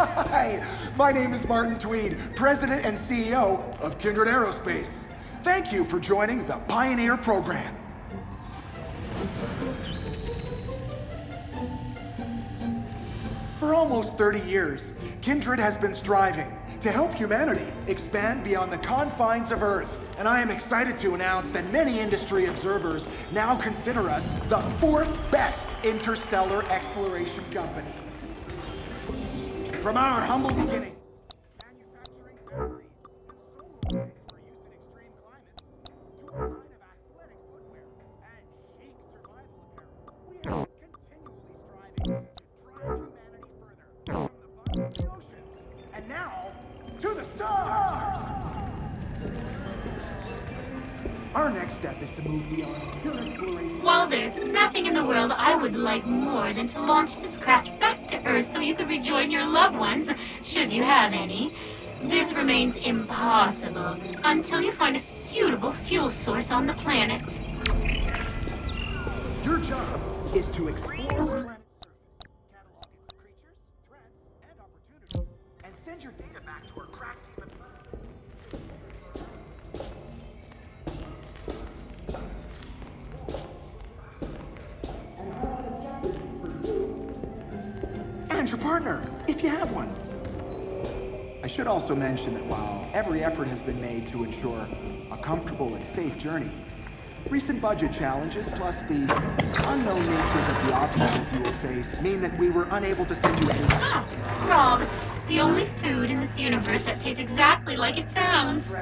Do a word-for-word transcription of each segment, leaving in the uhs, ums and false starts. Hi, my name is Martin Tweed, President and C E O of Kindred Aerospace. Thank you for joining the Pioneer Program. For almost thirty years, Kindred has been striving to help humanity expand beyond the confines of Earth. And I am excited to announce that many industry observers now consider us the fourth best interstellar exploration company. From our humble beginnings, manufacturing batteries and solar arrays for use in extreme climates, to a line of athletic footwear and chic survival apparel, we are continually striving to drive humanity further from the bottom of the oceans, and now, to the stars! Our next step is to move beyond pure exploration. While there's nothing in the world I would like more than to launch this craft back to Earth so you could rejoin your loved ones, should you have any, this remains impossible until you find a suitable fuel source on the planet. Your job is to explore the planet's surface, catalog its creatures, threats, and opportunities, and send your data back to our crack team of scientists. And your partner, if you have one. I should also mention that while every effort has been made to ensure a comfortable and safe journey, recent budget challenges plus the unknown natures of the obstacles you will face mean that we were unable to send you any. Rob, the only food in this universe that tastes exactly like it sounds.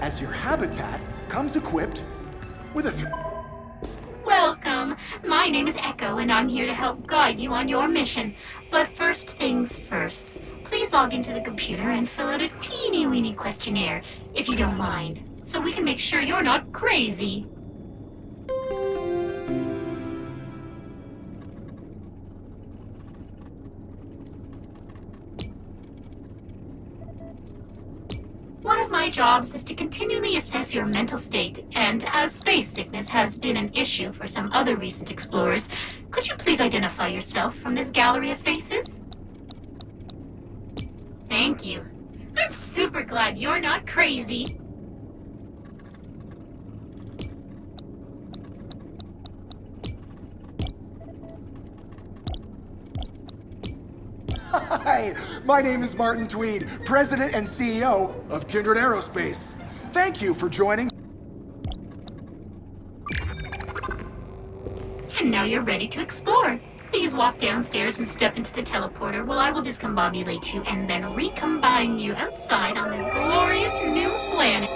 As your habitat comes equipped with a... Th Welcome! My name is Echo, and I'm here to help guide you on your mission. But first things first. Please log into the computer and fill out a teeny-weeny questionnaire, if you don't mind, so we can make sure you're not crazy. Jobs is to continually assess your mental state, and as space sickness has been an issue for some other recent explorers, could you please identify yourself from this gallery of faces? Thank you. I'm super glad you're not crazy. Hi, my name is Martin Tweed, President and C E O of Kindred Aerospace. Thank you for joining. And now you're ready to explore. Please walk downstairs and step into the teleporter while I will discombobulate you and then recombine you outside on this glorious new planet.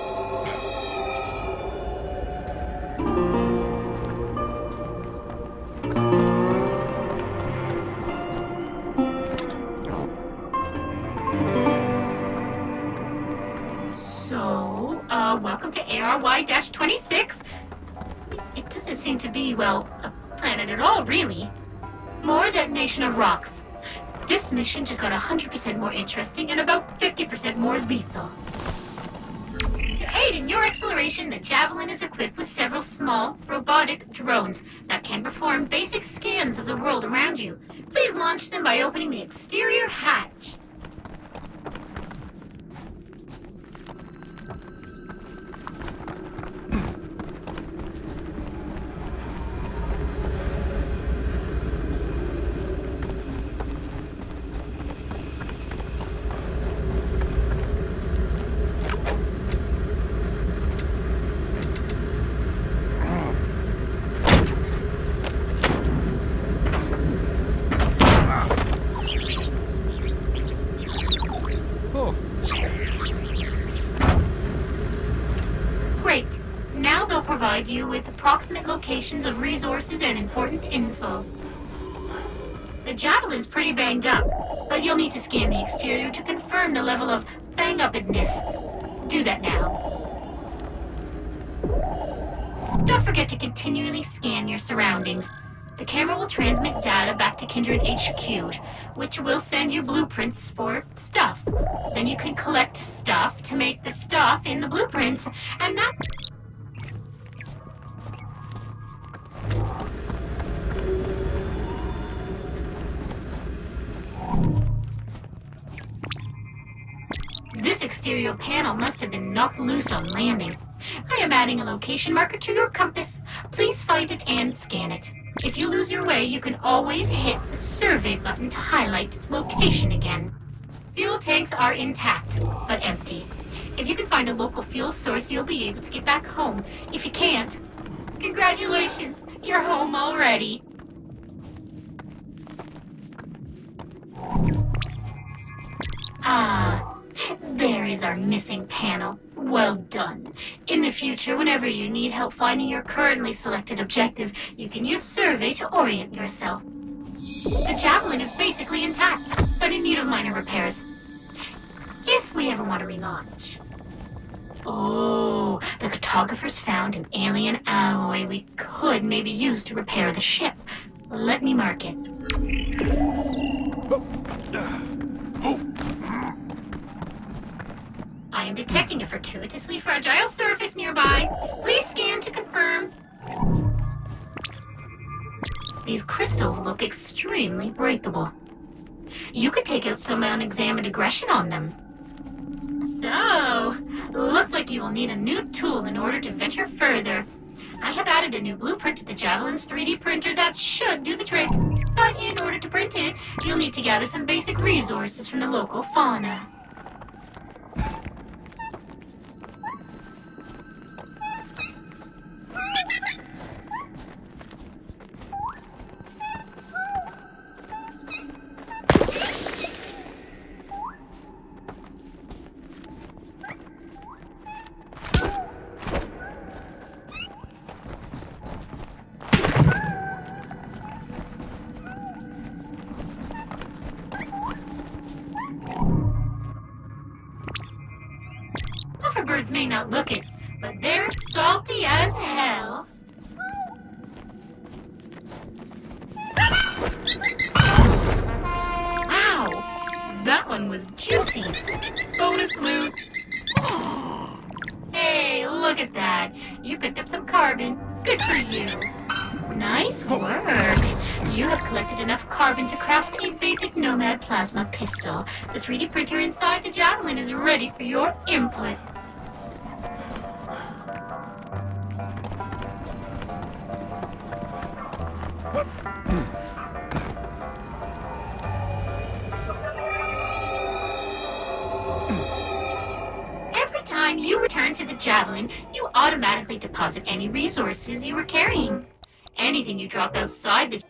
twenty-six? It doesn't seem to be, well, a planet at all, really. More detonation of rocks. This mission just got one hundred percent more interesting and about fifty percent more lethal. To aid in your exploration, the Javelin is equipped with several small, robotic drones that can perform basic scans of the world around you. Please launch them by opening the exterior hatch. You with approximate locations of resources and important info. The Javelin's pretty banged up, but you'll need to scan the exterior to confirm the level of bang-uppedness. Do that now. Don't forget to continually scan your surroundings. The camera will transmit data back to Kindred H Q, which will send you blueprints for stuff. Then you can collect stuff to make the stuff in the blueprints, and that... material panel must have been knocked loose on landing. I am adding a location marker to your compass. Please find it and scan it. If you lose your way, you can always hit the survey button to highlight its location again. Fuel tanks are intact, but empty. If you can find a local fuel source, you'll be able to get back home. If you can't, congratulations, you're home already. Ah, there is our missing panel. Well done. In the future, whenever you need help finding your currently selected objective, you can use survey to orient yourself. The Javelin is basically intact, but in need of minor repairs. If we ever want to relaunch. Oh, the cartographers found an alien alloy we could maybe use to repair the ship. Let me mark it. I am detecting a fortuitously fragile surface nearby. Please scan to confirm. These crystals look extremely breakable. You could take out some unexamined aggression on them. So, looks like you will need a new tool in order to venture further. I have added a new blueprint to the Javelin's three D printer that should do the trick. But in order to print it, you'll need to gather some basic resources from the local fauna. Birds may not look it, but they're salty as hell. Wow, that one was juicy. Bonus loot. Hey, look at that. You picked up some carbon. Good for you. Nice work. You have collected enough carbon to craft a basic Nomad plasma pistol. The three D printer inside the Javelin is ready for your input. To the Javelin, you automatically deposit any resources you were carrying. Anything you drop outside the...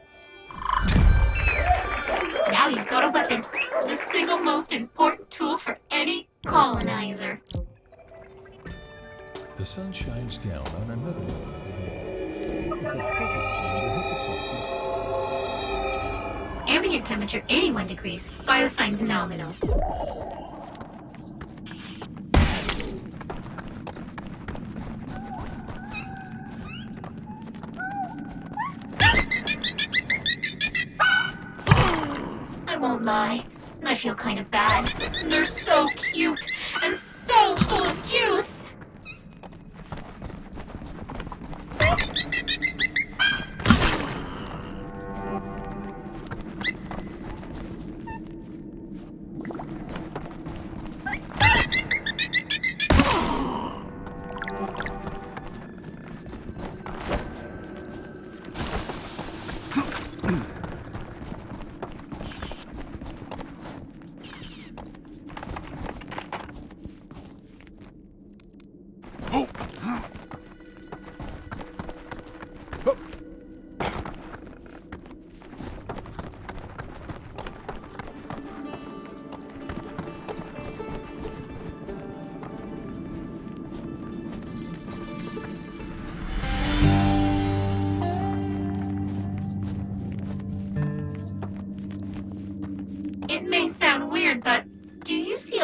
Now you've got a weapon, the single most important tool for any colonizer. The sun shines down on another... Ambient temperature eighty-one degrees, biosign's nominal. Lie. I feel kind of bad. They're so cute and so full of juice.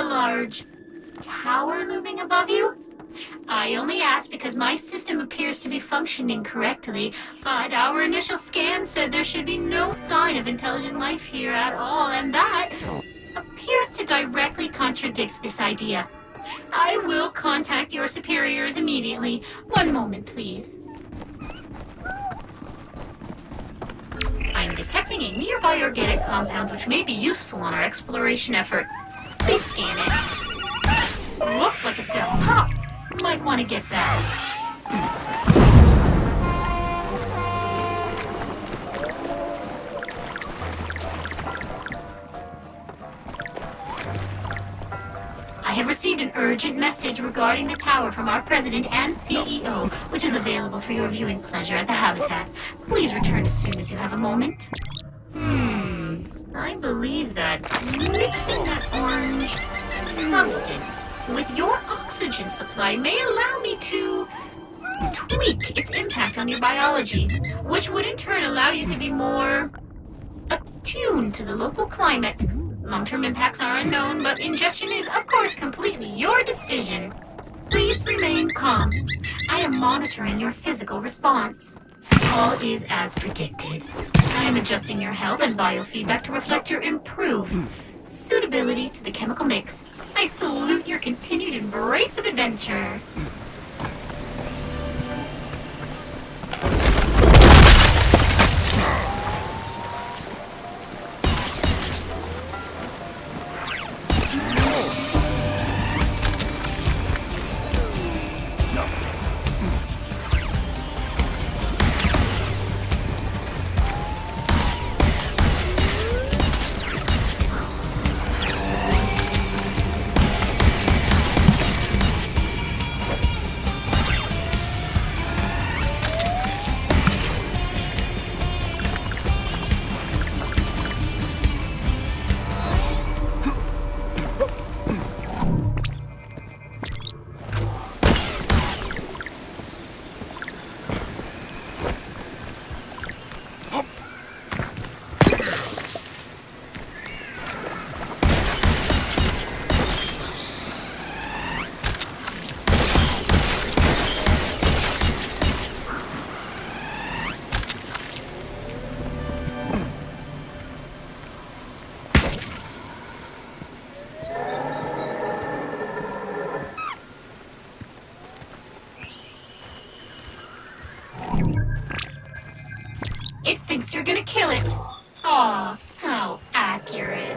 Large tower looming above you? I only asked because my system appears to be functioning correctly, but our initial scan said there should be no sign of intelligent life here at all, and that appears to directly contradict this idea. I will contact your superiors immediately. One moment, please. I'm detecting a nearby organic compound which may be useful on our exploration efforts. Please scan it. Looks like it's gonna pop. Might want to get that. I have received an urgent message regarding the tower from our president and C E O, which is available for your viewing pleasure at the habitat. Please return as soon as you have a moment. Hmm, I believe that mixing that orange substance with your oxygen supply may allow me to tweak its impact on your biology, which would in turn allow you to be more attuned to the local climate. Long-term impacts are unknown, but ingestion is, of course, completely your decision. Please remain calm. I am monitoring your physical response. All is as predicted. I am adjusting your health and biofeedback to reflect your improved suitability to the chemical mix. I salute your continued embrace of adventure. You're gonna kill it. Aw, how accurate.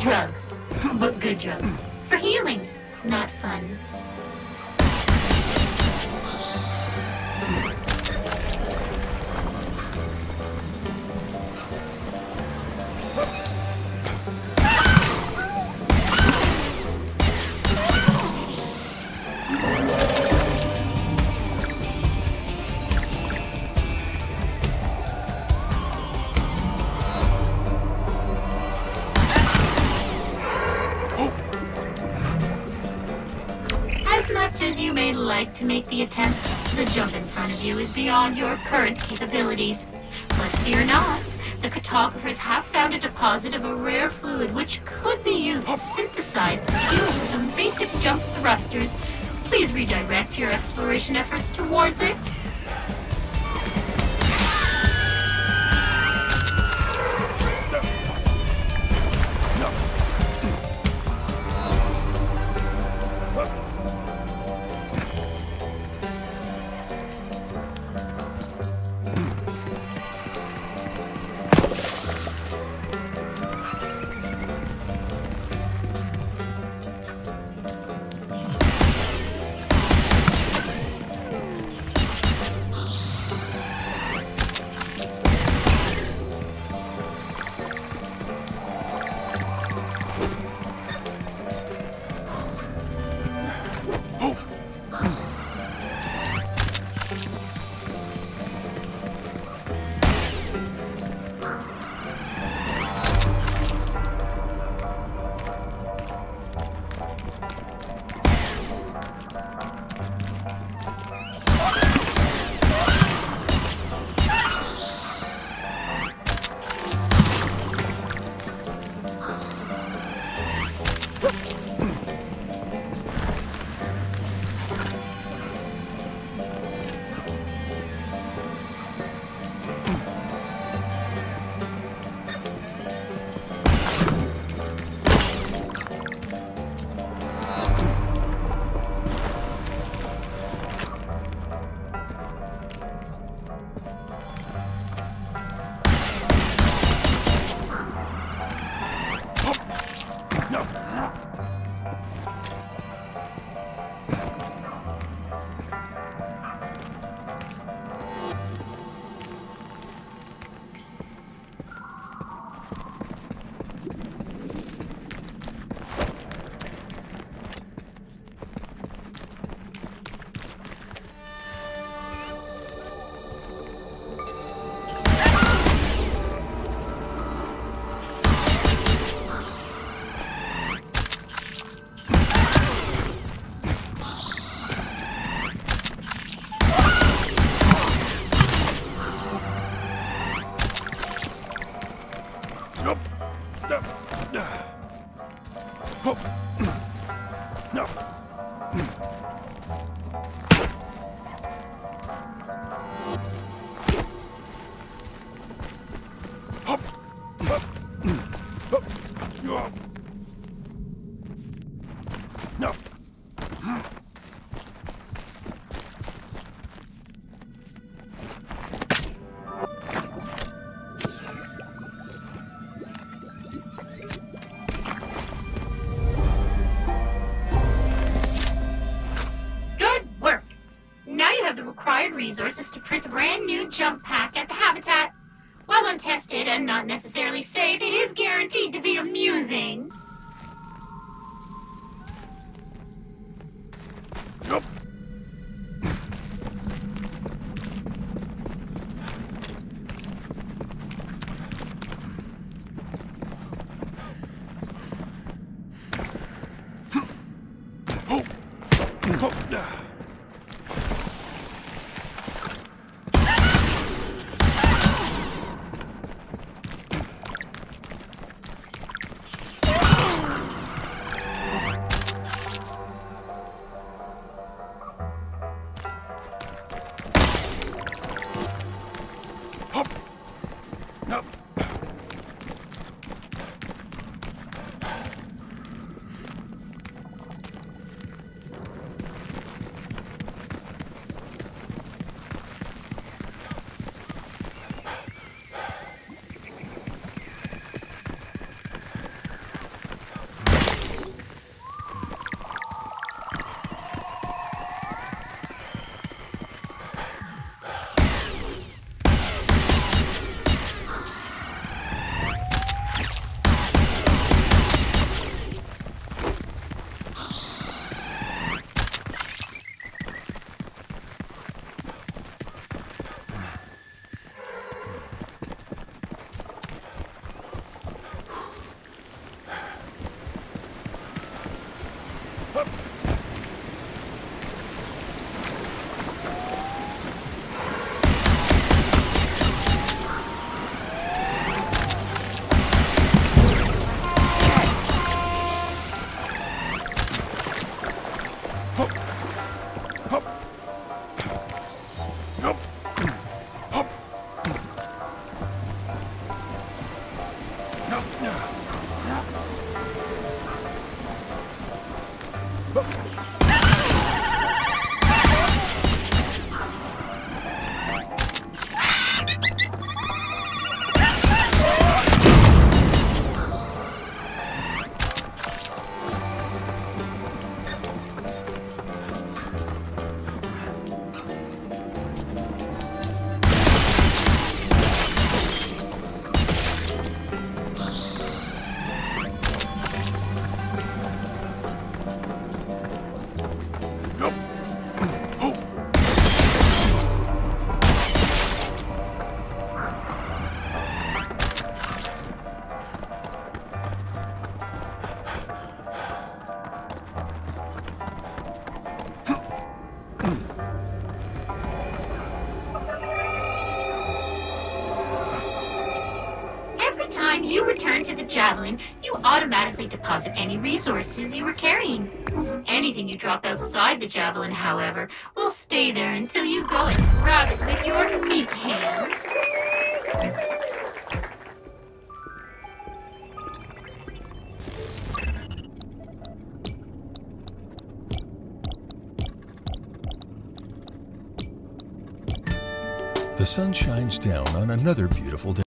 Drugs, but good drugs. For healing, not fun. To make the attempt, the jump in front of you is beyond your current capabilities. But fear not, the cartographers have found a deposit of a rare fluid which could be used to synthesize the fuel's invasive jump thrusters. Please redirect your exploration efforts towards it. Resources to print a brand new jump pack at the habitat. While untested and not necessarily safe, it is guaranteed to be amusing. Nope. Javelin, you automatically deposit any resources you were carrying. Anything you drop outside the Javelin, however, will stay there until you go and grab it with your meek hands. The sun shines down on another beautiful day.